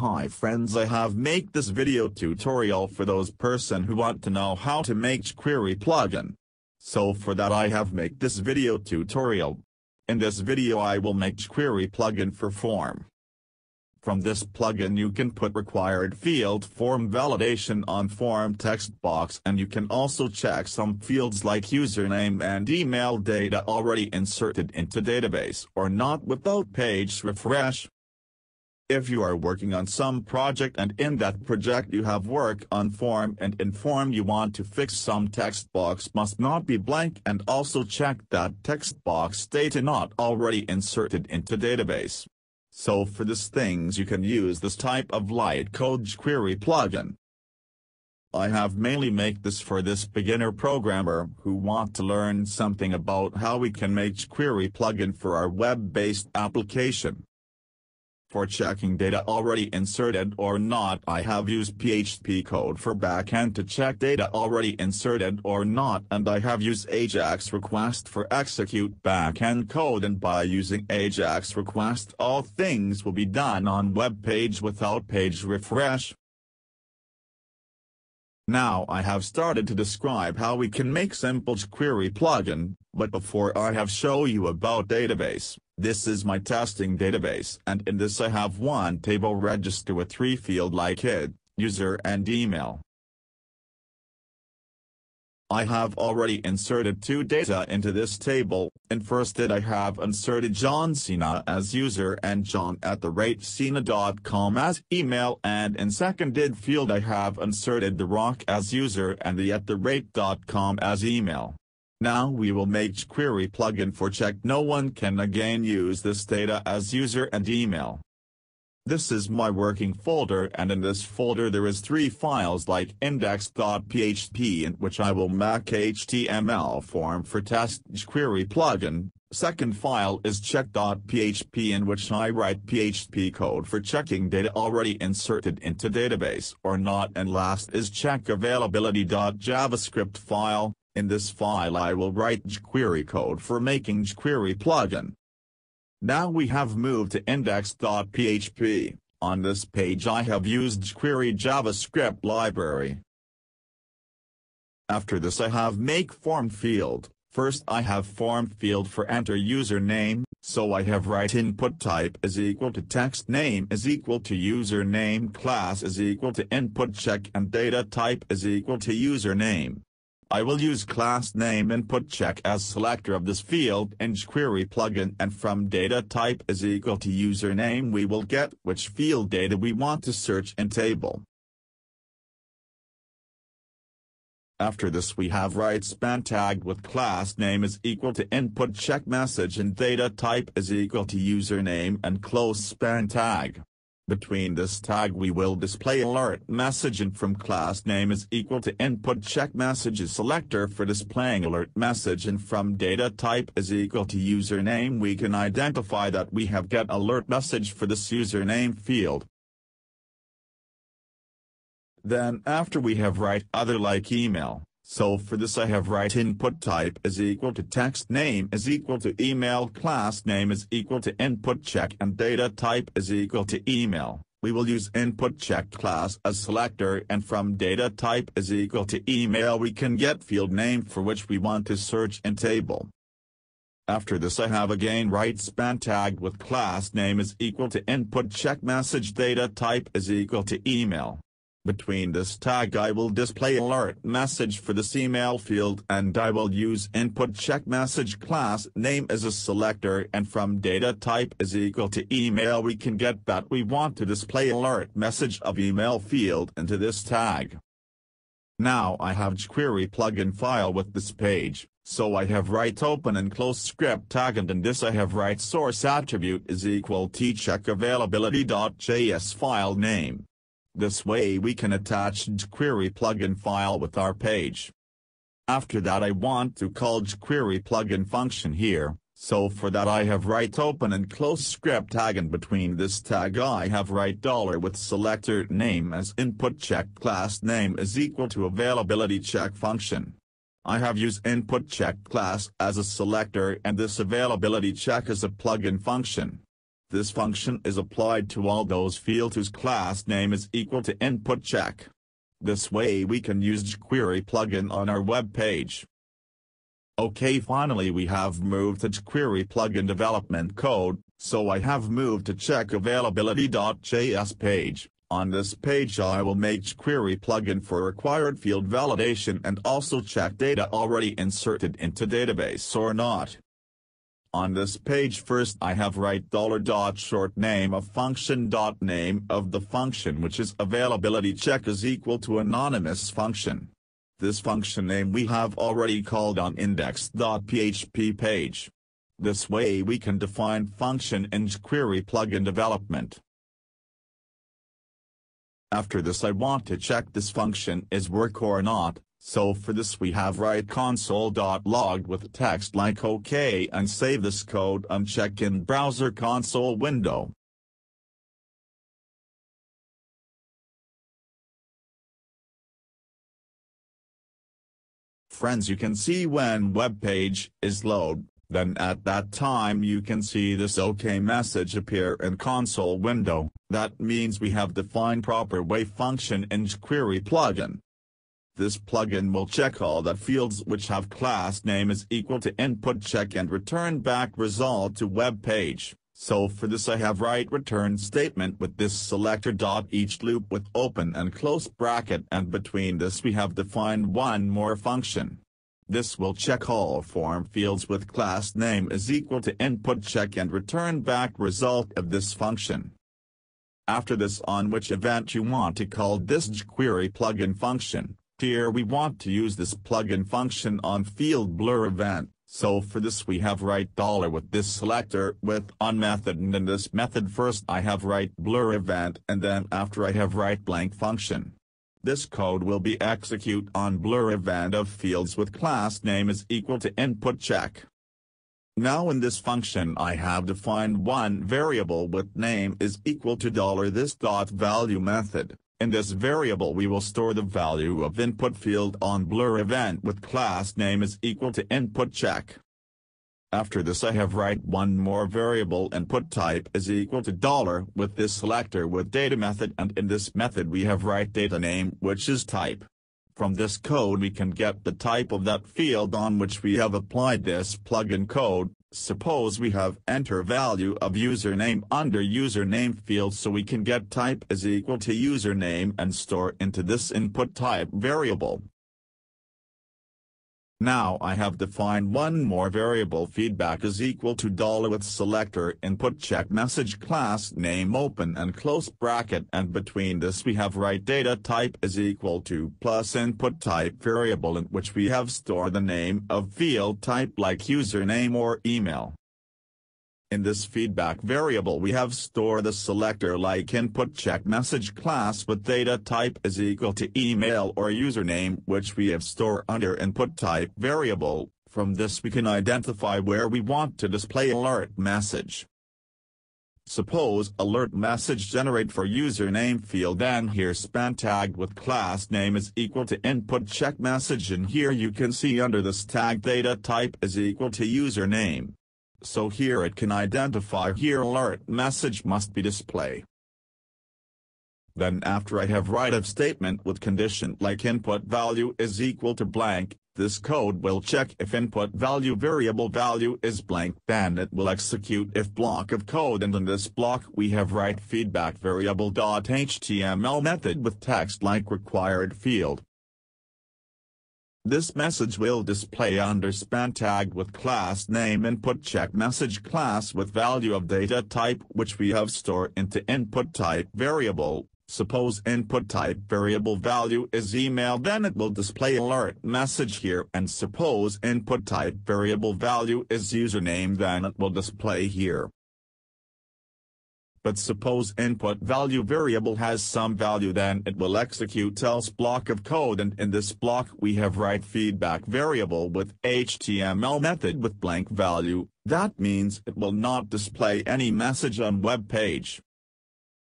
Hi friends, I have make this video tutorial for those person who want to know how to make jQuery plugin. So for that I have make this video tutorial. In this video I will make jQuery plugin for form. From this plugin you can put required field form validation on form text box, and you can also check some fields like username and email data already inserted into database or not without page refresh. If you are working on some project and in that project you have work on form, and in form you want to fix some text box must not be blank, and also check that text box data not already inserted into database. So for these things you can use this type of light code jQuery plugin. I have mainly make this for this beginner programmer who want to learn something about how we can make jQuery plugin for our web-based application. For checking data already inserted or not I have used PHP code for backend to check data already inserted or not, and I have used AJAX request for execute backend code, and by using AJAX request all things will be done on web page without page refresh. Now I have started to describe how we can make simple jQuery plugin, but before I have show you about database. This is my testing database, and in this I have one table register with three field like id, user and email. I have already inserted two data into this table. In first id I have inserted John Cena as user and john@cena.com as email, and in second id field I have inserted The Rock as user and the @therate.com as email. Now we will make jQuery plugin for check no one can again use this data as user and email. This is my working folder, and in this folder there is three files like index.php in which I will make HTML form for test jQuery plugin. Second file is check.php in which I write PHP code for checking data already inserted into database or not, and last is check availability.javascript file. In this file I will write jQuery code for making jQuery plugin. Now we have moved to index.php. On this page I have used jQuery JavaScript library. After this I have make form field. First I have form field for enter username, so I have write input type is equal to text, name is equal to username, class is equal to input check, and data type is equal to username. I will use class name input check as selector of this field in jQuery plugin, and from data type is equal to username we will get which field data we want to search in table. After this we have write span tag with class name is equal to input check message and data type is equal to username and close span tag. Between this tag we will display alert message, and from class name is equal to input check message is selector for displaying alert message, and from data type is equal to username we can identify that we have get alert message for this username field. Then after we have write other like email, so for this I have write input type is equal to text, name is equal to email, class name is equal to input check, and data type is equal to email. We will use input check class as selector, and from data type is equal to email we can get field name for which we want to search in table. After this I have again write span tag with class name is equal to input check message, data type is equal to email. Between this tag I will display alert message for this email field, and I will use input check message class name as a selector, and from data type is equal to email we can get that we want to display alert message of email field into this tag. Now I have jQuery plugin file with this page, so I have write open and close script tag, and in this I have write source attribute is equal to check availability.js file name. This way we can attach jQuery plugin file with our page. After that I want to call jQuery plugin function here, so for that I have write open and close script tag, and between this tag I have write $ with selector name as input check class name is equal to availability check function. I have used input check class as a selector and this availability check as a plugin function. This function is applied to all those fields whose class name is equal to input check. This way we can use jQuery plugin on our web page. Okay, finally we have moved to jQuery plugin development code, so I have moved to check availability.js page. On this page I will make jQuery plugin for required field validation and also check data already inserted into database or not. On this page first I have write $.short name of function .name of the function which is availability check is equal to anonymous function. This function name we have already called on index.php page. This way we can define function in jQuery plugin development. After this I want to check this function is work or not. So for this we have write console.log with text like OK and save this code and check in browser console window. Friends, you can see when web page is loaded, then at that time you can see this OK message appear in console window. That means we have defined proper way function in jQuery plugin. This plugin will check all the fields which have class name is equal to input check and return back result to web page. So for this I have write return statement with this selector dot each loop with open and close bracket, and between this we have defined one more function. This will check all form fields with class name is equal to input check and return back result of this function. After this, on which event you want to call this jQuery plugin function. Here we want to use this plugin function on field blur event, so for this we have write $ with this selector with on method, and in this method first I have write blur event and then after I have write blank function. This code will be execute on blur event of fields with class name is equal to input check. Now in this function I have defined one variable with name is equal to $this.value method. In this variable we will store the value of input field on blur event with class name is equal to input check. After this I have write one more variable input type is equal to $ with this selector with data method, and in this method we have write data name which is type. From this code we can get the type of that field on which we have applied this plugin code. Suppose we have enter value of username under username field, so we can get type is equal to username and store into this input type variable. Now I have defined one more variable feedback is equal to $ with selector input check message class name open and close bracket, and between this we have write data type is equal to plus input type variable in which we have stored the name of field type like username or email. In this feedback variable we have stored the selector like input check message class with data type is equal to email or username which we have stored under input type variable. From this we can identify where we want to display alert message. Suppose alert message generate for username field and here span tag with class name is equal to input check message, and here you can see under this tag data type is equal to username. So here it can identify here alert message must be display. Then after I have write if statement with condition like input value is equal to blank, this code will check if input value variable value is blank, then it will execute if block of code, and in this block we have write feedback variable.html method with text like required field. This message will display under span tag with class name input check message class with value of data type which we have stored into input type variable. Suppose input type variable value is email, then it will display alert message here, and suppose input type variable value is username, then it will display here. But suppose input value variable has some value, then it will execute else block of code, and in this block we have write feedback variable with HTML method with blank value. That means it will not display any message on web page.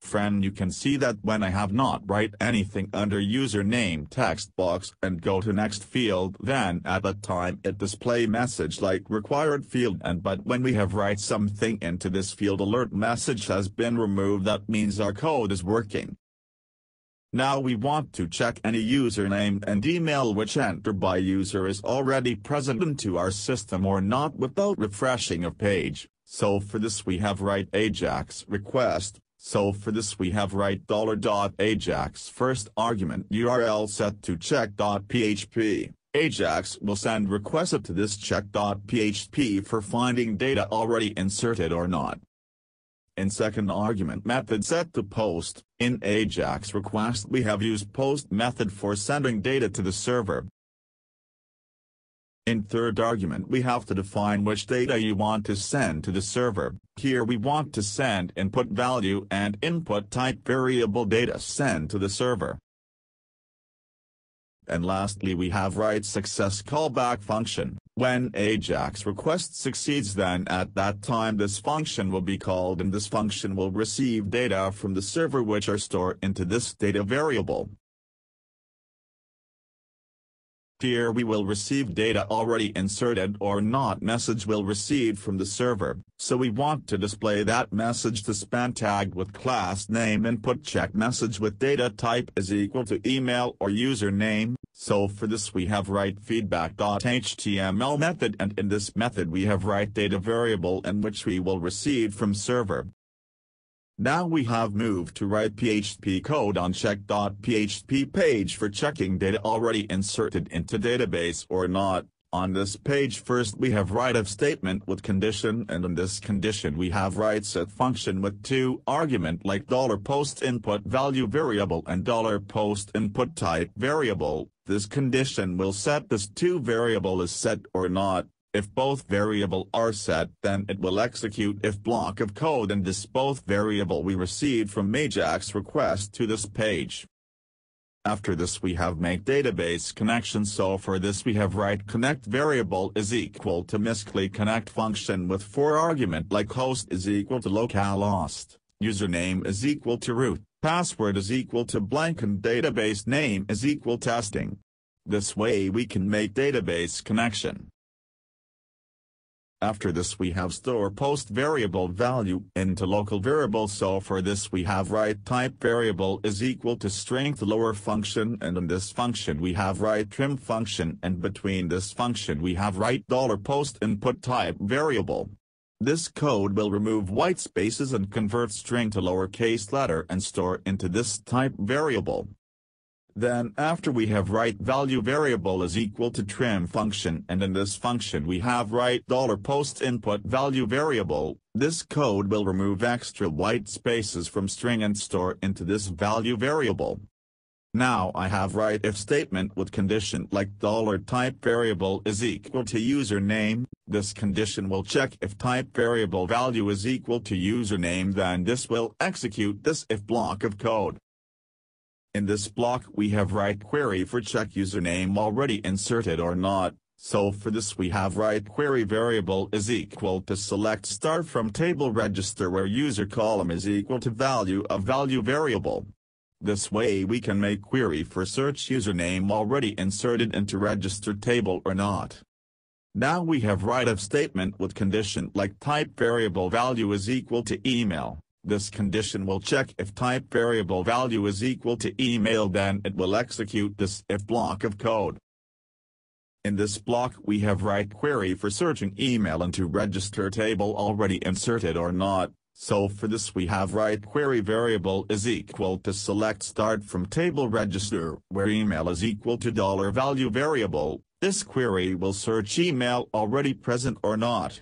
Friend, you can see that when I have not write anything under username text box and go to next field, then at that time it display message like required field, and but when we have write something into this field, alert message has been removed. That means our code is working. Now we want to check any username and email which entered by user is already present into our system or not without refreshing of page. So for this we have write AJAX request. So for this we have write $.ajax first argument URL set to check.php. AJAX will send request to this check.php for finding data already inserted or not. In second argument method set to post. In AJAX request we have used post method for sending data to the server. In third argument we have to define which data you want to send to the server. Here we want to send input value and input type variable data send to the server. And lastly we have write success callback function. When AJAX request succeeds, then at that time this function will be called and this function will receive data from the server which are stored into this data variable. Here we will receive data already inserted or not message will receive from the server, so we want to display that message to span tagged with class name input check message with data type is equal to email or username. So for this we have write feedback.html method, and in this method we have write data variable in which we will receive from server. Now we have moved to write PHP code on check.php page for checking data already inserted into database or not. On this page first we have write if statement with condition, and in this condition we have write set function with two argument like $post input value variable and $post input type variable. This condition will set this two variable is set or not. If both variable are set, then it will execute if block of code and this both variable we received from AJAX request to this page. After this we have make database connection, so for this we have write connect variable is equal to misclick connect function with four argument like host is equal to localhost, username is equal to root, password is equal to blank and database name is equal testing. This way we can make database connection. After this we have store post variable value into local variable, so for this we have write type variable is equal to string to lower function, and in this function we have write trim function, and between this function we have write $post input type variable. This code will remove white spaces and convert string to lowercase letter and store into this type variable. Then after we have write value variable is equal to trim function, and in this function we have write $post input value variable. This code will remove extra white spaces from string and store into this value variable. Now I have write if statement with condition like $type variable is equal to username. This condition will check if type variable value is equal to username, then this will execute this if block of code. In this block we have write query for check username already inserted or not, so for this we have write query variable is equal to select star from table register where user column is equal to value of value variable. This way we can make query for search username already inserted into register table or not. Now we have write if statement with condition like type variable value is equal to email. This condition will check if type variable value is equal to email, then it will execute this if block of code. In this block we have write query for searching email into register table already inserted or not, so for this we have write query variable is equal to select start from table register where email is equal to $value variable. This query will search email already present or not.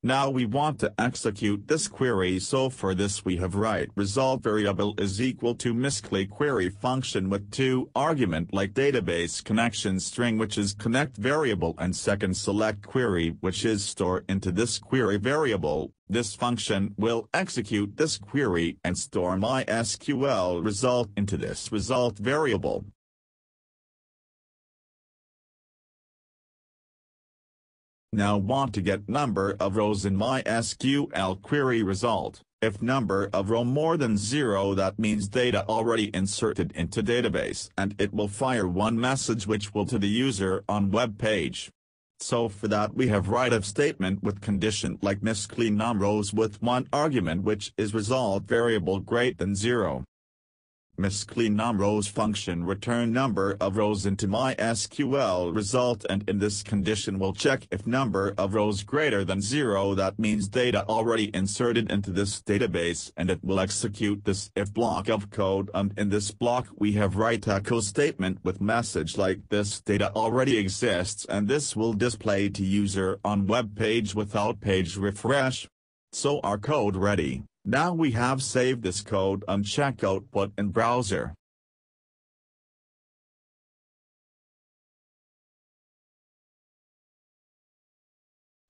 Now we want to execute this query, so for this we have write result variable is equal to misclick query function with two argument like database connection string which is connect variable and second select query which is store into this query variable. This function will execute this query and store MySQL result into this result variable. Now want to get number of rows in MySQL query result, If number of row more than 0, that means data already inserted into database, and it will fire one message which will to the user on web page. So for that we have write if statement with condition like misclean num rows with one argument which is result variable greater than 0. Misclean num rows function return number of rows into MySQL result, and in this condition will check if number of rows greater than 0, that means data already inserted into this database, and it will execute this if block of code, and in this block we have write echo statement with message like this data already exists, and this will display to user on web page without page refresh. So our code ready. Now we have saved this code and check output in browser.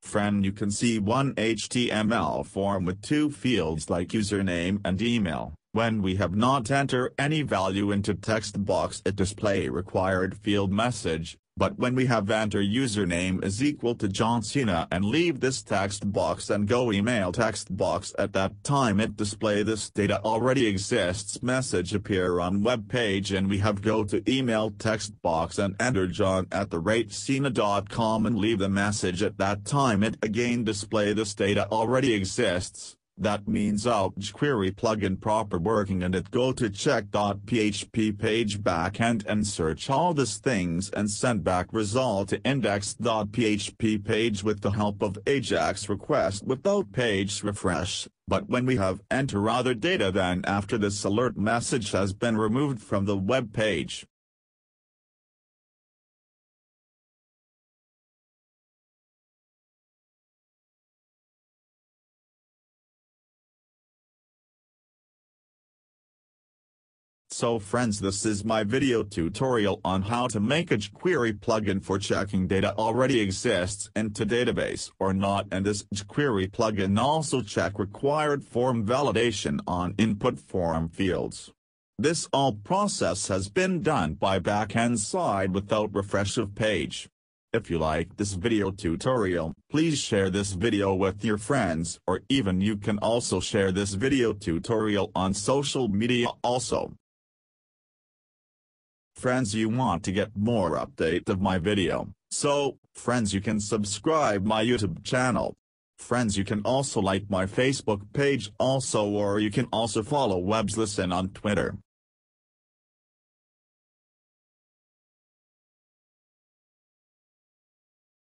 Friend, you can see one HTML form with two fields like username and email. When we have not enter any value into text box, it display required field message. But when we have enter username is equal to John Cena and leave this text box and go email text box, at that time it display this data already exists message appear on web page, and we have go to email text box and enter john@cena.com and leave the message, at that time it again display this data already exists. That means our jQuery plugin proper working, and it go to check.php page backend and search all these things and send back result to index.php page with the help of AJAX request without page refresh. But when we have enter other data, then after this alert message has been removed from the web page. So friends, this is my video tutorial on how to make a jQuery plugin for checking data already exists into database or not, and this jQuery plugin also check required form validation on input form fields. This all process has been done by backend side without refresh of page. If you like this video tutorial, please share this video with your friends, or even you can also share this video tutorial on social media also. Friends, you want to get more update of my video, so, friends, you can subscribe my YouTube channel. Friends, you can also like my Facebook page also, or you can also follow Webslesson on Twitter.